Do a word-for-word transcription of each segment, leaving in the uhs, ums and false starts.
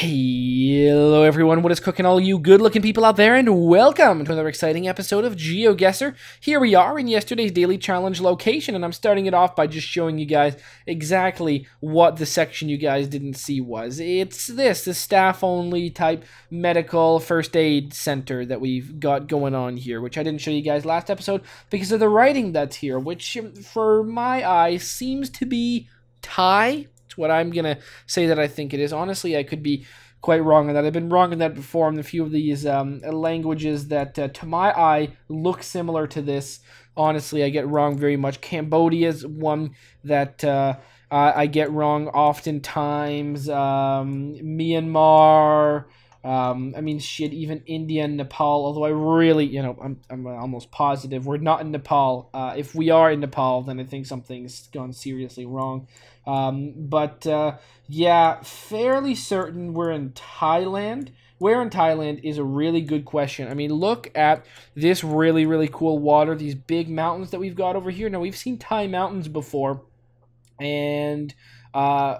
Hello everyone, what is cooking all you good looking people out there, and welcome to another exciting episode of GeoGuessr. Here we are in yesterday's daily challenge location, and I'm starting it off by just showing you guys exactly what the section you guys didn't see was. It's this, the staff only type medical first aid center that we've got going on here, which I didn't show you guys last episode because of the writing that's here, which for my eye seems to be Thai. What I'm going to say that I think it is. Honestly, I could be quite wrong on that. I've been wrong on that before in a few of these um, languages that, uh, to my eye, look similar to this. Honestly, I get wrong very much. Cambodia is one that uh, I, I get wrong oftentimes. Um, Myanmar... Um, I mean, shit, even India and Nepal, although I really, you know, I'm, I'm almost positive we're not in Nepal. Uh, if we are in Nepal, then I think something's gone seriously wrong. Um, but, uh, yeah, fairly certain we're in Thailand. Where in Thailand is a really good question. I mean, look at this really, really cool water, these big mountains that we've got over here. Now, we've seen Thai mountains before, and, uh...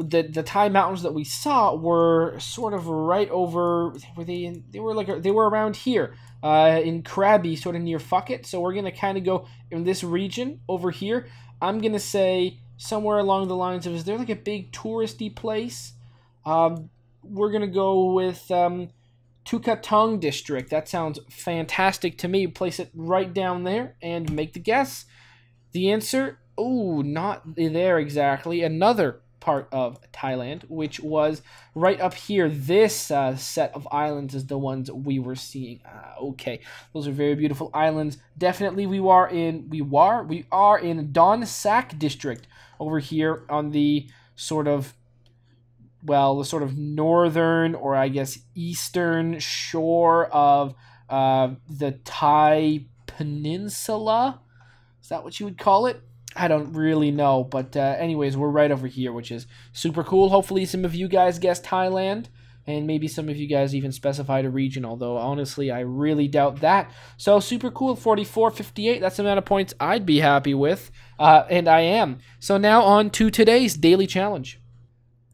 The, the Thai mountains that we saw were sort of right over, were they in, they were like, they were around here, uh, in Krabi, sort of near Phuket. So we're going to kind of go in this region over here. I'm going to say somewhere along the lines of, is there like a big touristy place? Um, we're going to go with, um, Tukatong district. That sounds fantastic to me. Place it right down there and make the guess. The answer, oh, not there exactly. Another part of Thailand, which was right up here. This uh, set of islands is the ones we were seeing. Uh, okay, those are very beautiful islands. Definitely, we are in we are we are in Don Sak district over here on the sort of well, the sort of northern or I guess eastern shore of uh, the Thai peninsula. Is that what you would call it? I don't really know, but uh, anyways, we're right over here, which is super cool. Hopefully some of you guys guessed Thailand, and maybe some of you guys even specified a region, although honestly, I really doubt that. So super cool, forty-four fifty-eight, that's the amount of points I'd be happy with, uh, and I am. So now on to today's daily challenge.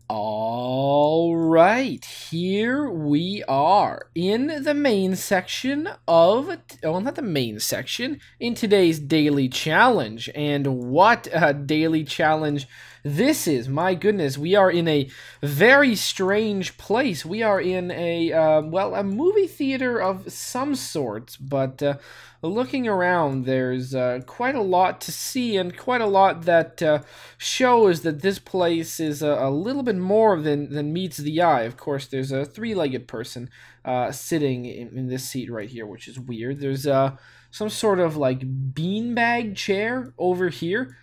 All right, here we are in the main section of, well, not the main section, in today's daily challenge. And what a daily challenge this is. My goodness, we are in a very strange place. We are in a, uh, well, a movie theater of some sort, but uh, looking around, there's uh, quite a lot to see and quite a lot that uh, shows that this place is a, a little bit more than, than meets the eye. Of course, there's a three-legged person uh, sitting in, in this seat right here, which is weird. There's uh, some sort of, like, beanbag chair over here.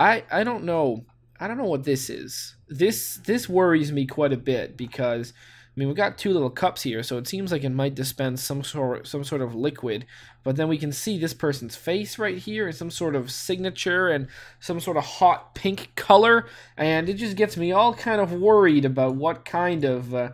I, I don't know. I don't know what this is. This, this worries me quite a bit because... I mean, we've got two little cups here, so it seems like it might dispense some sort, some sort of liquid. But then we can see this person's face right here and some sort of signature and some sort of hot pink color. And it just gets me all kind of worried about what kind of uh,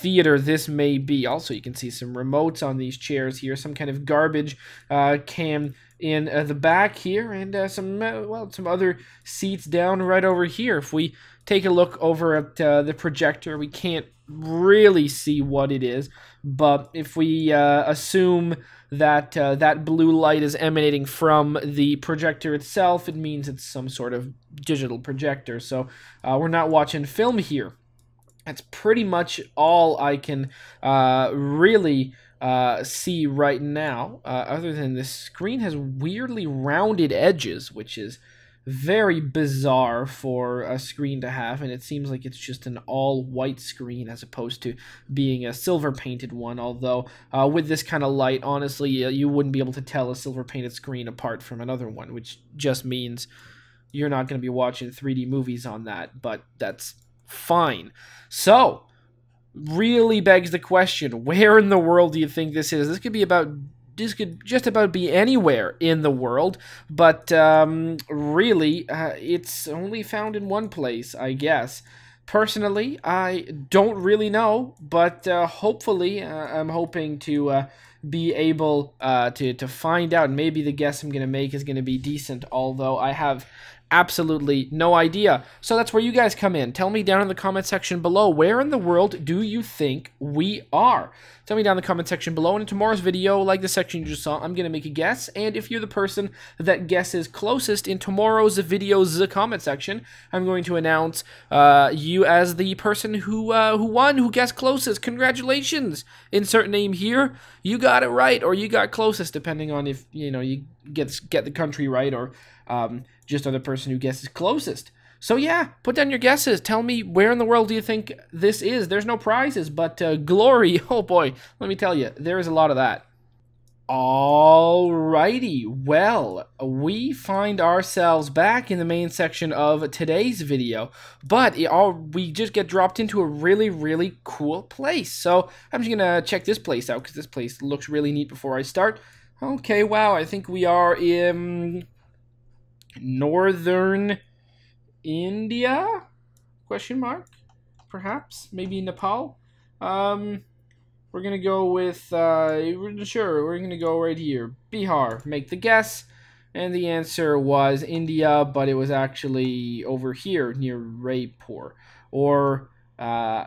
theater this may be. Also, you can see some remotes on these chairs here, some kind of garbage uh, can in uh, the back here, and uh, some, uh, well, some other seats down right over here. If we take a look over at uh, the projector, we can't really see what it is, but if we uh, assume that uh, that blue light is emanating from the projector itself, it means it's some sort of digital projector, so uh, we're not watching film here. That's pretty much all I can uh, really uh, see right now, uh, other than this screen has weirdly rounded edges, which is very bizarre for a screen to have, and it seems like it's just an all-white screen as opposed to being a silver-painted one, although uh, with this kind of light, honestly, uh, you wouldn't be able to tell a silver-painted screen apart from another one, which just means you're not going to be watching three D movies on that, but that's fine. So, really begs the question, where in the world do you think this is? This could be about... This could just about be anywhere in the world, but um, really, uh, it's only found in one place, I guess. Personally, I don't really know, but uh, hopefully, uh, I'm hoping to uh, be able uh, to, to find out. Maybe the guess I'm going to make is going to be decent, although I have absolutely no idea. So that's where you guys come in. Tell me down in the comment section below, where in the world do you think we are? Tell me down in the comment section below, and in tomorrow's video, like the section you just saw, I'm going to make a guess, and if you're the person that guesses closest in tomorrow's video's comment section, I'm going to announce uh, you as the person who, uh, who won, who guessed closest. Congratulations! Insert name here. You got it right, or you got closest, depending on if, you know, you gets get the country right, or um, just other person who guesses closest. So yeah, put down your guesses. Tell me, where in the world do you think this is? There's no prizes, but uh, glory, oh boy, let me tell you, there is a lot of that. Alrighty, well, we find ourselves back in the main section of today's video, but it all, we just get dropped into a really, really cool place. So I'm just gonna check this place out, because this place looks really neat before I start. Okay, wow, I think we are in northern India? Question mark? Perhaps? Maybe Nepal? Um, we're gonna go with, uh, sure, we're gonna go right here. Bihar, make the guess. And the answer was India, but it was actually over here near Raipur. Or, uh...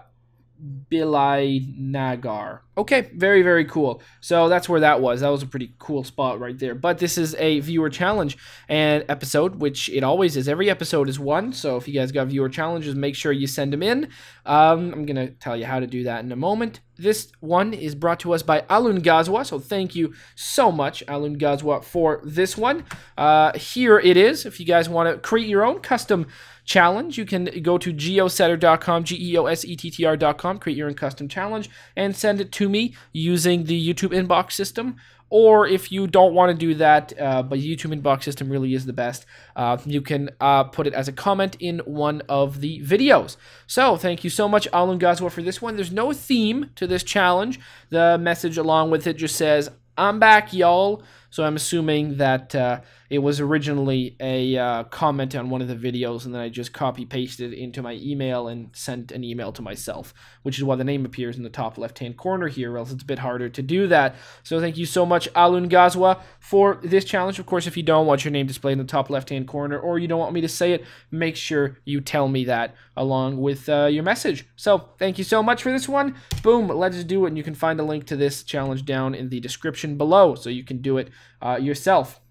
Bilai Nagar. Okay, very, very cool. So that's where that was. That was a pretty cool spot right there. But this is a viewer challenge and episode, which it always is. Every episode is one, so if you guys got viewer challenges, make sure you send them in. Um, I'm going to tell you how to do that in a moment. This one is brought to us by Alun Gazwa, so thank you so much, Alun Gazwa, for this one. Uh, here it is. If you guys want to create your own custom challenge, you can go to geosetter dot com, G E O S E T T R dot com, create your own custom challenge, and send it to me using the YouTube inbox system. Or if you don't want to do that, uh, but YouTube inbox system really is the best, uh, you can uh, put it as a comment in one of the videos. So thank you so much, Alun Gazwa, for this one. There's no theme to this challenge. The message along with it just says, I'm back, y'all. So I'm assuming that uh, it was originally a uh, comment on one of the videos, and then I just copy-pasted it into my email and sent an email to myself, which is why the name appears in the top left-hand corner here, or else it's a bit harder to do that. So thank you so much, Alun Gazwa, for this challenge. Of course, if you don't want your name displayed in the top left-hand corner, or you don't want me to say it, make sure you tell me that along with uh, your message. So thank you so much for this one. Boom, let's do it, and you can find a link to this challenge down in the description below, so you can do it Uh, yourself.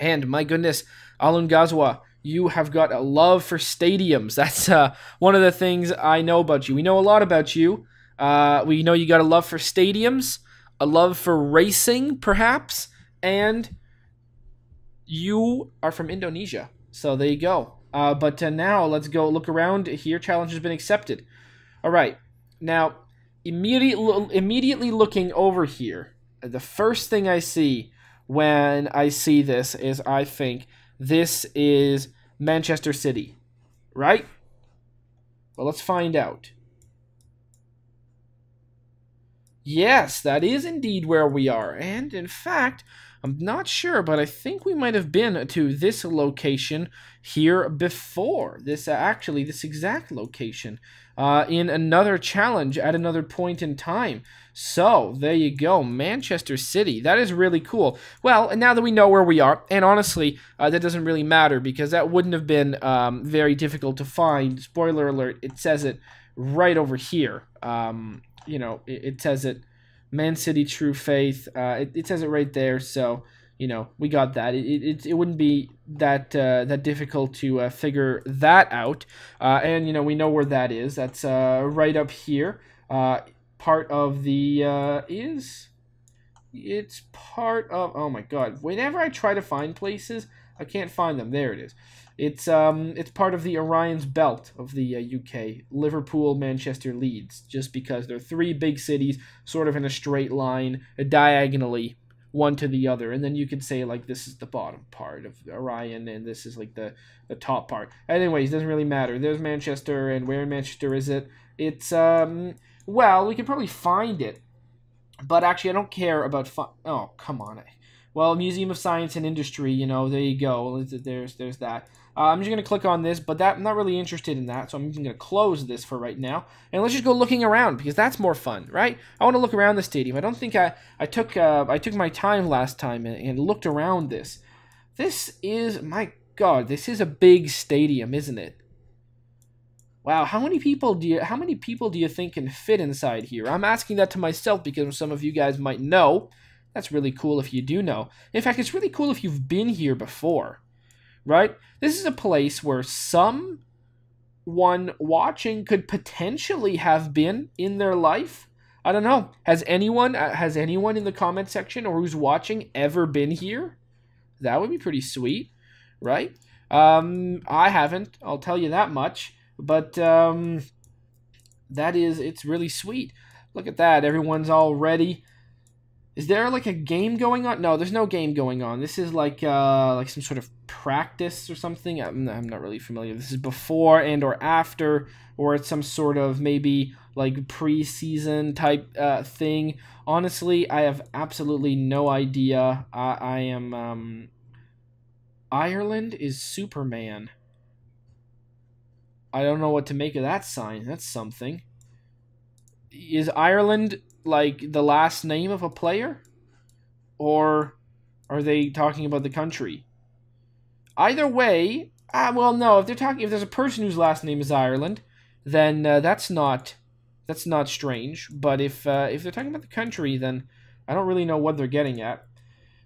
And my goodness, Alun Gazwa, you have got a love for stadiums. That's uh, one of the things I know about you. We know a lot about you. Uh, we know you got a love for stadiums, a love for racing, perhaps, and you are from Indonesia. So there you go. Uh, but uh, now let's go look around here. Challenge has been accepted. All right. Now, immediately, immediately looking over here, the first thing I see when I see this is I think this is Manchester City, right? Well, let's find out. Yes, that is indeed where we are. And in fact, I'm not sure, but I think we might have been to this location here before. This uh, actually, this exact location uh, in another challenge at another point in time. So there you go, Manchester City. That is really cool. Well, and now that we know where we are, and honestly, uh, that doesn't really matter because that wouldn't have been um, very difficult to find. Spoiler alert, it says it right over here. Um, you know, it, it says it. Man City, True Faith. Uh, it, it says it right there, so you know we got that. It it, it wouldn't be that uh, that difficult to uh, figure that out. Uh, and you know we know where that is. That's uh, right up here. Uh, part of the uh, is it's part of. Oh my God! Whenever I try to find places, I can't find them. There it is. It's um it's part of the Orion's Belt of the uh, U K, Liverpool, Manchester, Leeds, just because they're three big cities sort of in a straight line, uh, diagonally one to the other, and then you could say like this is the bottom part of Orion and this is like the, the top part. Anyways, doesn't really matter. There's Manchester, and where in Manchester is it? It's um well, we could probably find it, but actually I don't care about fi oh, come on. I Well, Museum of Science and Industry, you know, there you go. There's there's that. Uh, I'm just going to click on this, but that I'm not really interested in that, so I'm just going to close this for right now. And let's just go looking around, because that's more fun, right? I want to look around the stadium. I don't think I, I, took, uh, I took my time last time and, and looked around this. This is, my God, this is a big stadium, isn't it? Wow, how many people do you how many people do you think can fit inside here? I'm asking that to myself because some of you guys might know. That's really cool if you do know. In fact, it's really cool if you've been here before, right? This is a place where someone watching could potentially have been in their life. I don't know. Has anyone has anyone in the comment section or who's watching ever been here? That would be pretty sweet, right? Um, I haven't. I'll tell you that much. But um, that is, it's really sweet. Look at that. Everyone's all ready. Is there like a game going on? No, there's no game going on. This is like uh, like some sort of practice or something. I'm, I'm not really familiar. This is before and or after, or it's some sort of maybe like preseason type uh, thing. Honestly, I have absolutely no idea. I, I am... Um, Ireland is Superman. I don't know what to make of that sign. That's something. Is Ireland like the last name of a player? Or are they talking about the country? Either way, ah, well, no, if they're talking, if there's a person whose last name is Ireland, then uh, that's not that's not strange. But if uh, if they're talking about the country, then I don't really know what they're getting at.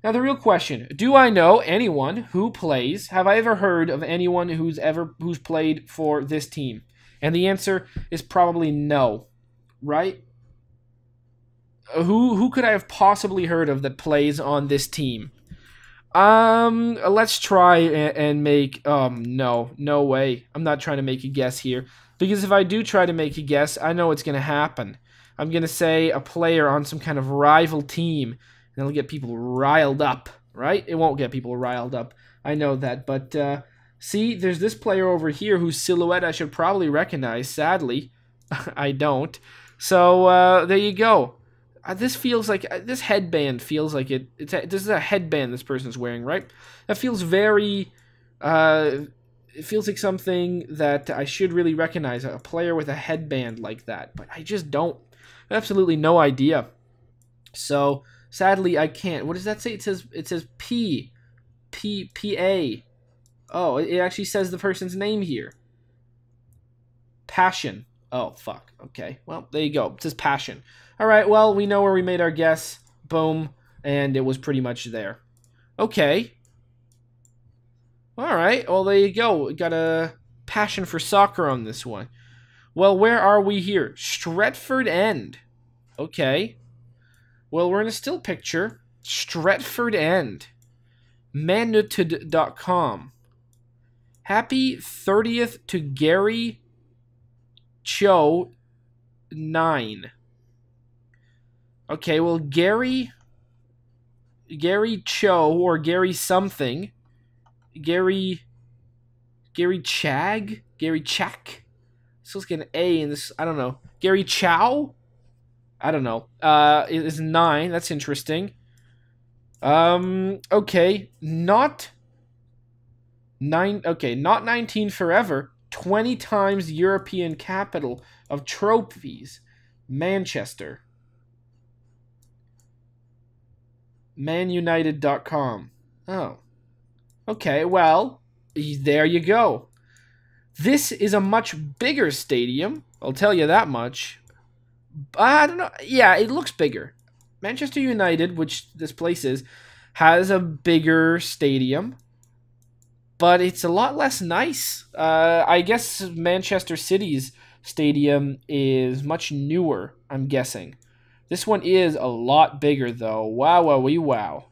Now, the real question, do I know anyone who plays? Have I ever heard of anyone who's ever who's played for this team? And the answer is probably no, right? Who who could I have possibly heard of that plays on this team? Um, let's try and, and make, um, no, no way. I'm not trying to make a guess here. Because if I do try to make a guess, I know it's going to happen. I'm going to say a player on some kind of rival team. It'll get people riled up, right? It won't get people riled up. I know that, but uh, see, there's this player over here whose silhouette I should probably recognize. Sadly, I don't. So uh, there you go. Uh, this feels like uh, this headband feels like it. It's a, this is a headband this person's wearing, right? That feels very. Uh, it feels like something that I should really recognize. A player with a headband like that, but I just don't. I have absolutely no idea. So. Sadly, I can't. What does that say? It says it says P, P, P A. Oh, it actually says the person's name here. Passion. Oh, fuck. Okay. Well, there you go. It says Passion. All right. Well, we know where we made our guess. Boom, and it was pretty much there. Okay. All right. Well, there you go. We got a passion for soccer on this one. Well, where are we here? Stretford End. Okay. Well, we're in a still picture. Stretford End. Manutd dot com. Happy thirtieth to Gary Cho nine. Okay, well, Gary... Gary Cho, or Gary something. Gary... Gary Chag? Gary Chak? So let's get an A in this... I don't know. Gary Chow? I don't know. Uh, it is nine. That's interesting. Um, okay. Not nine. Okay. Not nineteen forever. twenty times European capital of trophies. Manchester. Man United dot com. Oh. Okay. Well, there you go. This is a much bigger stadium. I'll tell you that much. I don't know. Yeah, it looks bigger. Manchester United, which this place is, has a bigger stadium, but it's a lot less nice. Uh, I guess Manchester City's stadium is much newer, I'm guessing. This one is a lot bigger, though. Wow, wow, wee, wow.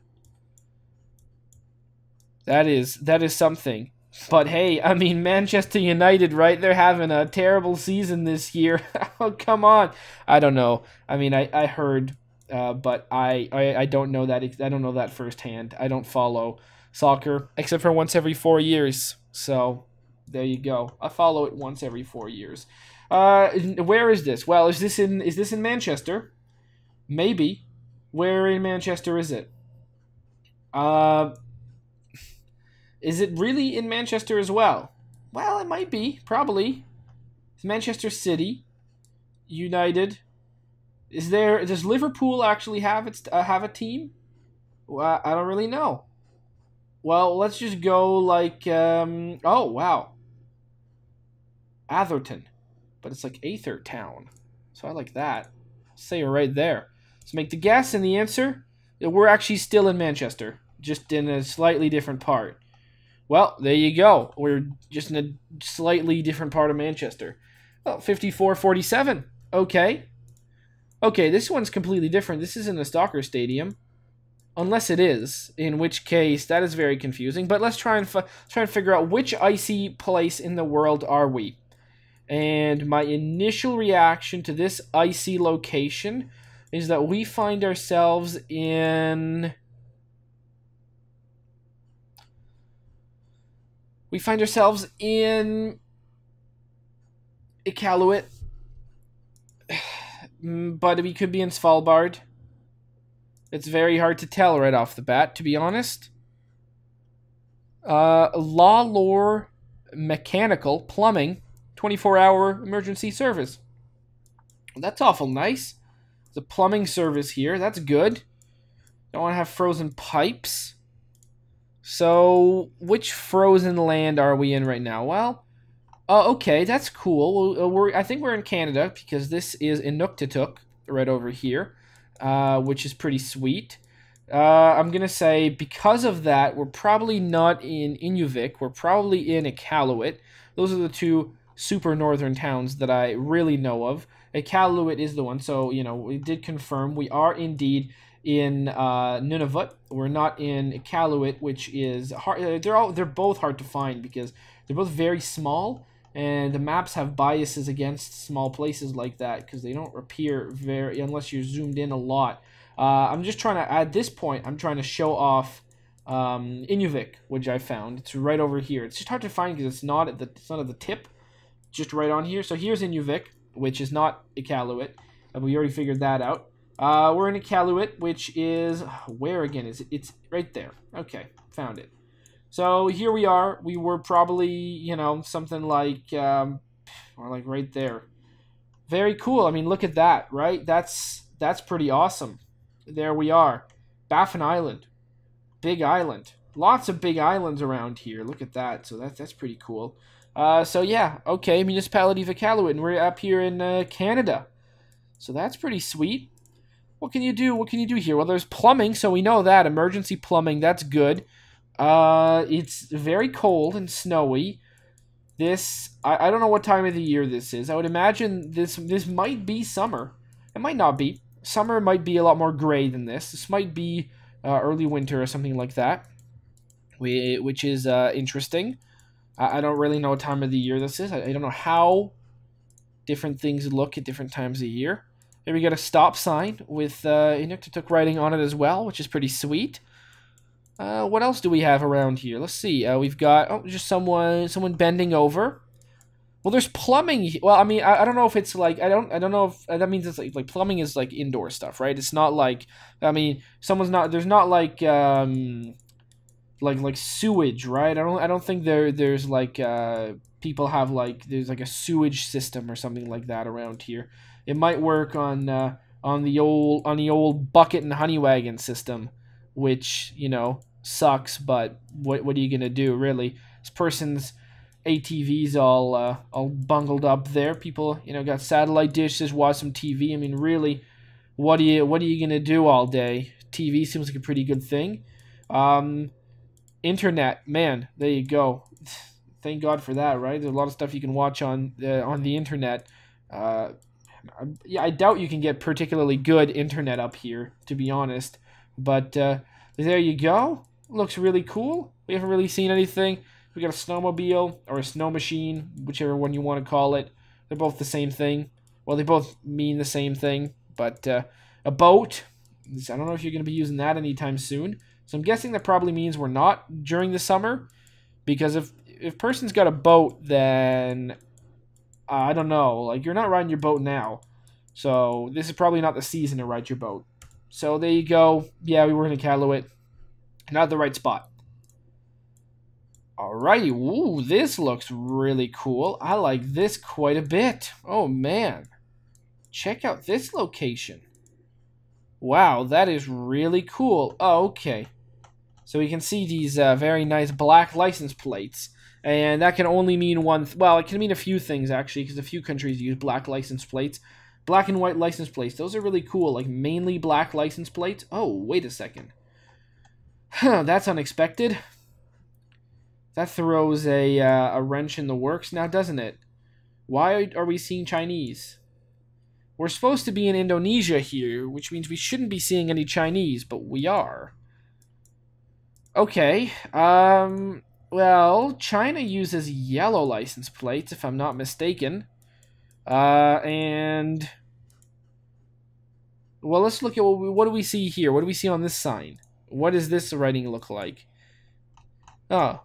That is, that is something. But hey, I mean, Manchester United, right? They're having a terrible season this year. Oh, come on. I don't know. I mean, I, I heard, uh, but I, I, I don't know that. I don't know that firsthand. I don't follow soccer, except for once every four years. So there you go. I follow it once every four years. Uh, where is this? Well, is this in, is this in Manchester? Maybe. Where in Manchester is it? Uh... Is it really in Manchester as well? Well, it might be, probably. It's Manchester City, United. Is there? Does Liverpool actually have its uh, have a team? Well, I don't really know. Well, let's just go like, um, oh, wow. Atherton. But it's like Aether Town. So I like that. Say it right there. Let's make the guess and the answer. We're actually still in Manchester, just in a slightly different part. Well, there you go. We're just in a slightly different part of Manchester. Well, fifty-four forty-seven. Okay. Okay, this one's completely different. This isn't a soccer stadium. Unless it is, in which case that is very confusing. But let's try and fi try and figure out which icy place in the world are we. And my initial reaction to this icy location is that we find ourselves in... We find ourselves in... Iqaluit. But we could be in Svalbard. It's very hard to tell right off the bat, to be honest. Uh, Law Lore Mechanical Plumbing, twenty-four hour emergency service. That's awful nice. The plumbing service here, that's good. Don't want to have frozen pipes. So, which frozen land are we in right now? Well, uh, okay, that's cool. We're, I think we're in Canada because this is Inuktitut right over here. Uh, which is pretty sweet. Uh, I'm going to say because of that, we're probably not in Inuvik. We're probably in Iqaluit. Those are the two super northern towns that I really know of. Iqaluit is the one. So, you know, we did confirm we are indeed in uh, Nunavut. We're not in Iqaluit, which is hard. They're, all, they're both hard to find because they're both very small. And the maps have biases against small places like that because they don't appear very unless you're zoomed in a lot. Uh, I'm just trying to, at this point, I'm trying to show off um, Inuvik, which I found. It's right over here. It's just hard to find because it's not at the it's not at the tip, just right on here. So here's Inuvik, which is not Iqaluit, and we already figured that out. Uh, we're in Iqaluit, which is where again? Is it? It's right there. Okay, found it. So here we are. We were probably, you know, something like, um, or like right there. Very cool. I mean, look at that, right? That's that's pretty awesome. There we are, Baffin Island, big island. Lots of big islands around here. Look at that. So that's that's pretty cool. Uh, so yeah, okay, municipality of Iqaluit, and we're up here in uh, Canada. So that's pretty sweet. What can you do? What can you do here? Well, there's plumbing, so we know that emergency plumbing. That's good. Uh, it's very cold and snowy. This, I, I don't know what time of the year this is. I would imagine this, this might be summer. It might not be. Summer might be a lot more gray than this. This might be uh, early winter or something like that, we, which is uh, interesting. I, I don't really know what time of the year this is. I, I don't know how different things look at different times of year. Here we got a stop sign with uh, Inuktitut writing on it as well, which is pretty sweet. Uh, what else do we have around here? Let's see. Uh, we've got oh, just someone, someone bending over. Well, there's plumbing. Well, I mean, I, I don't know if it's like I don't, I don't know if that means it's like, like plumbing is like indoor stuff, right? It's not like I mean, someone's not there's not like um, like like sewage, right? I don't, I don't think there there's like uh, people have like there's like a sewage system or something like that around here. It might work on uh, on the old on the old bucket and honey wagon system. Which, you know, sucks, but what what are you gonna do, really? This person's A T V's all uh, all bungled up there. People, you know, got satellite dishes, watch some T V. I mean, really, what do you what are you gonna do all day? T V seems like a pretty good thing. Um, internet, man, there you go. Thank God for that, right? There's a lot of stuff you can watch on the on the internet. Uh, yeah, I doubt you can get particularly good internet up here, to be honest. But uh, there you go. Looks really cool. We haven't really seen anything. We got a snowmobile or a snow machine, whichever one you want to call it. They're both the same thing. Well, they both mean the same thing. But uh, a boat, I don't know if you're going to be using that anytime soon. So I'm guessing that probably means we're not during the summer. Because if if a person's got a boat, then uh, I don't know. Like, you're not riding your boat now. So this is probably not the season to ride your boat. So there you go. Yeah, we were in Iqaluit. Not the right spot. Alrighty. Ooh, this looks really cool. I like this quite a bit. Oh, man. Check out this location. Wow, that is really cool. Oh, okay. So we can see these uh, very nice black license plates. And that can only mean one... Th well, it can mean a few things, actually, because a few countries use black license plates. Black and white license plates. Those are really cool. Like, mainly black license plates. Oh, wait a second. Huh, that's unexpected. That throws a, uh, a wrench in the works now, doesn't it? Why are we seeing Chinese? We're supposed to be in Indonesia here, which means we shouldn't be seeing any Chinese, but we are. Okay, um, well, China uses yellow license plates, if I'm not mistaken. Uh, and, well, let's look at what, we, what do we see here? What do we see on this sign? What does this writing look like? Oh,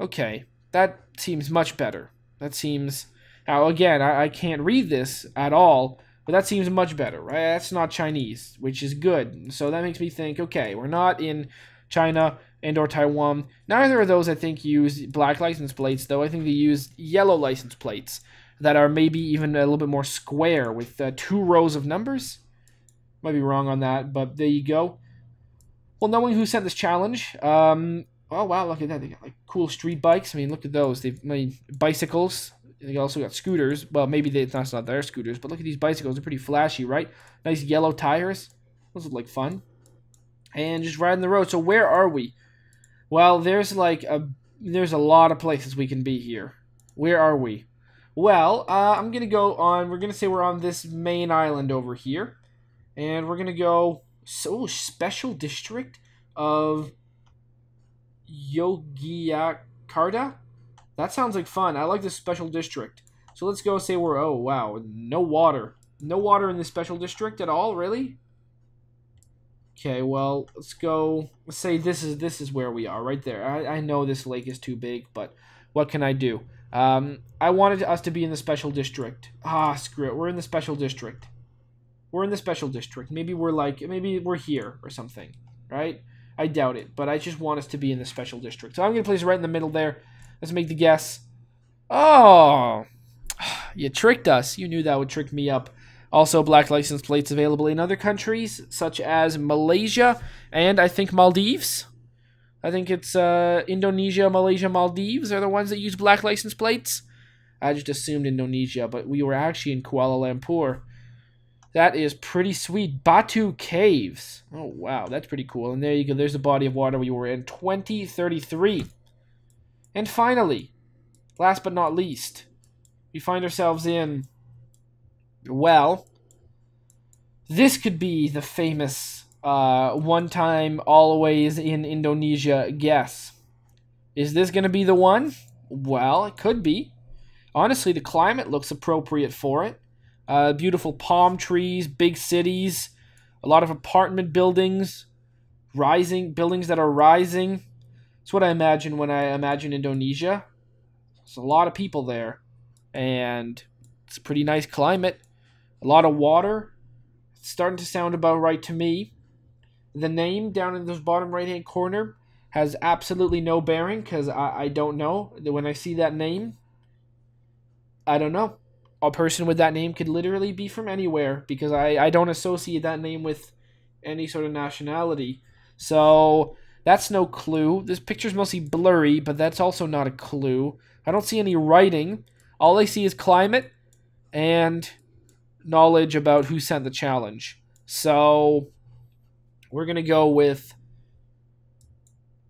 okay, that seems much better. That seems... Now, again, I, I can't read this at all, but that seems much better, right? That's not Chinese, which is good. So that makes me think, okay, we're not in China and or Taiwan. Neither of those, I think, use black license plates, though. I think they use yellow license plates that are maybe even a little bit more square with uh, two rows of numbers. Might be wrong on that, but there you go. Well, knowing who sent this challenge... Um, oh, wow, look at that. They got like cool street bikes. I mean, look at those. They've made bicycles... They also got scooters. Well, maybe they, that's not their scooters, but look at these bicycles. They're pretty flashy, right? Nice yellow tires. Those look like fun. And just riding the road. So where are we? Well, there's like a there's a lot of places we can be here. Where are we? Well, uh, I'm going to go on. We're going to say we're on this main island over here. And we're going to go... So, special district of Yogyakarta? That sounds like fun. I like this special district. So let's go say we're... Oh, wow. No water. No water in this special district at all, really? Okay, well, let's go... Let's say this is this is where we are, right there. I, I know this lake is too big, but what can I do? Um, I wanted us to be in the special district. Ah, screw it. We're in the special district. We're in the special district. Maybe we're like... Maybe we're here or something, right? I doubt it, but I just want us to be in the special district. So I'm going to place it right in the middle there. Let's make the guess. Oh, you tricked us. You knew that would trick me up. Also, black license plates available in other countries, such as Malaysia and, I think, Maldives. I think it's uh, Indonesia, Malaysia, Maldives are the ones that use black license plates. I just assumed Indonesia, but we were actually in Kuala Lumpur. That is pretty sweet. Batu Caves. Oh, wow, that's pretty cool. And there you go. There's the body of water we were in. twenty thirty-three. And finally, last but not least, we find ourselves in, well, this could be the famous uh, one-time, always in Indonesia guess. Is this going to be the one? Well, it could be. Honestly, the climate looks appropriate for it. Uh, beautiful palm trees, big cities, a lot of apartment buildings, rising buildings that are rising. It's what I imagine when I imagine Indonesia. There's a lot of people there, and it's a pretty nice climate. A lot of water. It's starting to sound about right to me. The name down in the bottom right-hand corner has absolutely no bearing because I, I don't know. When I see that name, I don't know. A person with that name could literally be from anywhere because I, I don't associate that name with any sort of nationality. So... That's no clue. This picture's mostly blurry, but that's also not a clue. I don't see any writing. All I see is climate and knowledge about who sent the challenge. So we're going to go with...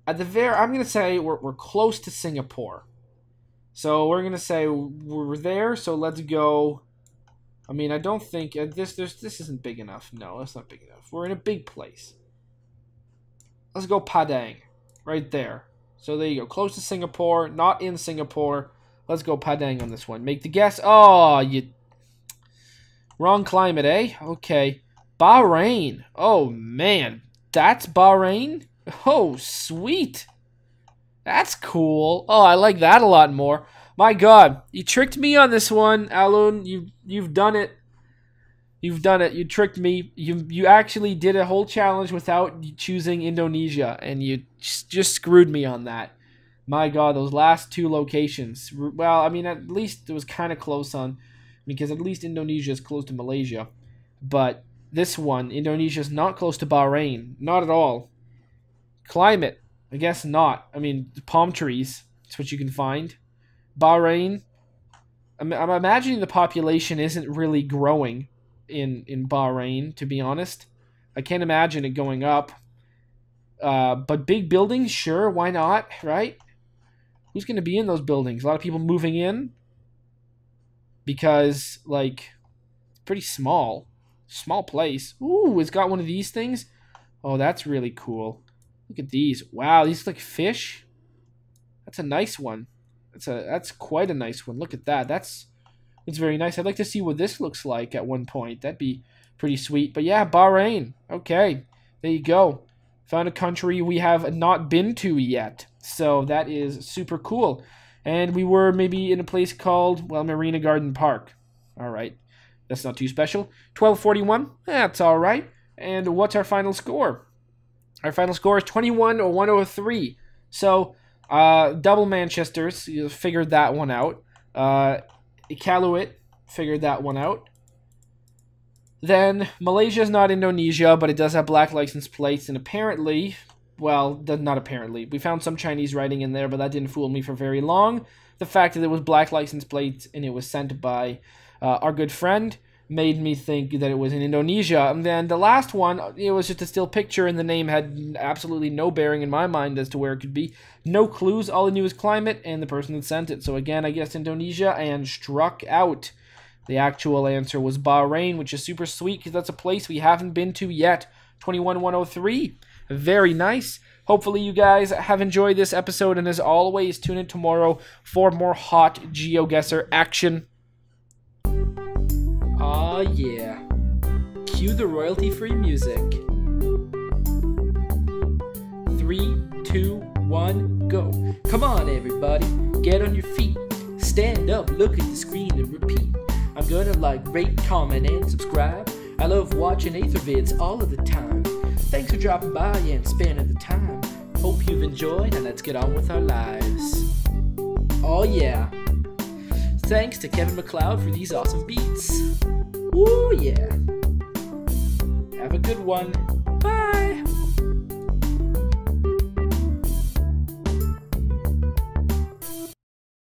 At the very, I'm going to say we're, we're close to Singapore. So we're going to say we're there, so let's go... I mean, I don't think... Uh, this, there's, this isn't big enough. No, that's not big enough. We're in a big place. Let's go Padang, right there. So there you go, close to Singapore, not in Singapore. Let's go Padang on this one. Make the guess. Oh, you... Wrong climate, eh? Okay. Bahrain. Oh, man. That's Bahrain? Oh, sweet. That's cool. Oh, I like that a lot more. My God, you tricked me on this one, Alun. You, you've done it. You've done it. You tricked me. You you actually did a whole challenge without choosing Indonesia, and you just screwed me on that. My God, those last two locations. Well, I mean, at least it was kind of close on, because at least Indonesia is close to Malaysia. But this one, Indonesia is not close to Bahrain. Not at all. Climate. I guess not. I mean, palm trees. That's what you can find. Bahrain. I'm, I'm imagining the population isn't really growing in, in Bahrain, to be honest. I can't imagine it going up. Uh, but big buildings, sure, why not, right? Who's going to be in those buildings? A lot of people moving in because, like, it's pretty small. Small place. Ooh, it's got one of these things. Oh, that's really cool. Look at these. Wow, these look like fish. That's a nice one. That's a that's quite a nice one. Look at that. That's it's very nice. I'd like to see what this looks like at one point. That'd be pretty sweet. But yeah, Bahrain. Okay, there you go. Found a country we have not been to yet. So that is super cool. And we were maybe in a place called, well, Marina Garden Park. All right. That's not too special. twelve forty-one. That's all right. And what's our final score? Our final score is twenty-one or one oh three. So uh, double Manchesters. You figured that one out. Uh, Iqaluit figured that one out. Then Malaysia is not Indonesia, but it does have black license plates, and apparently, well, not apparently, we found some Chinese writing in there, but that didn't fool me for very long. The fact that it was black license plates and it was sent by uh, our good friend made me think that it was in Indonesia. And then the last one, it was just a still picture, and the name had absolutely no bearing in my mind as to where it could be. No clues. All I knew was climate and the person that sent it. So again, I guessed Indonesia and struck out. The actual answer was Bahrain, which is super sweet because that's a place we haven't been to yet. twenty-one one oh three. Very nice. Hopefully you guys have enjoyed this episode, and as always, tune in tomorrow for more hot GeoGuessr action. Aw, yeah. Cue the royalty-free music. Three, two, one, go. Come on, everybody. Get on your feet. Stand up, look at the screen, and repeat. I'm gonna like, rate, comment, and subscribe. I love watching Aethervids all of the time. Thanks for dropping by and spending the time. Hope you've enjoyed, and let's get on with our lives. Oh yeah. Thanks to Kevin MacLeod for these awesome beats. Ooh yeah. Have a good one.